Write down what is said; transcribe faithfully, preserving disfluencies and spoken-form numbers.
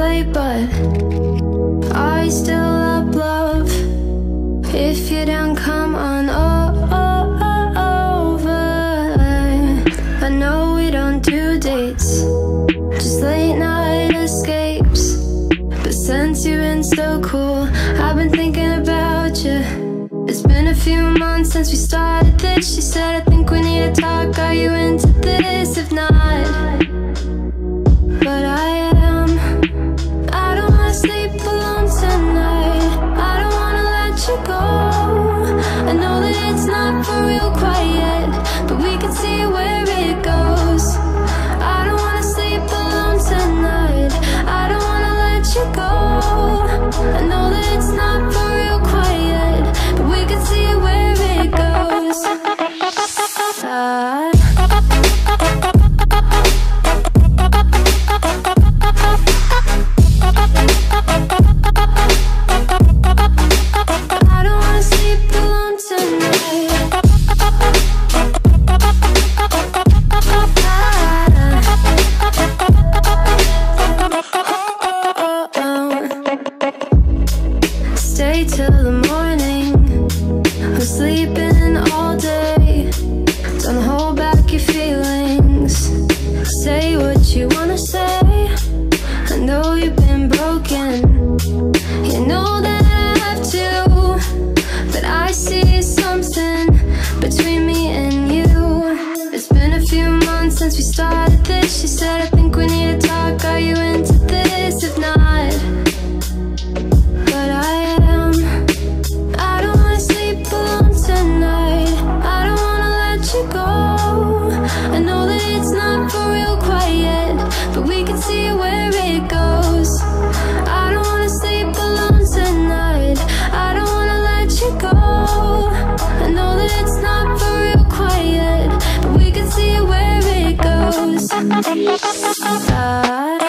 late, but I still up love. If you don't come on over, I know we don't do dates, just late night escapes. But since you've been so cool, I've been thinking about you. It's been a few months since we started this. She said, I think we need to talk. Are you into this? If not, but I am. I don't wanna sleep alone tonight. I don't wanna let you go. I know that it's not for real quite yet, but we can see where it goes. I don't wanna sleep alone tonight. I don't wanna let you go. I know that it's not for real quite yet, but we can see where it goes. I I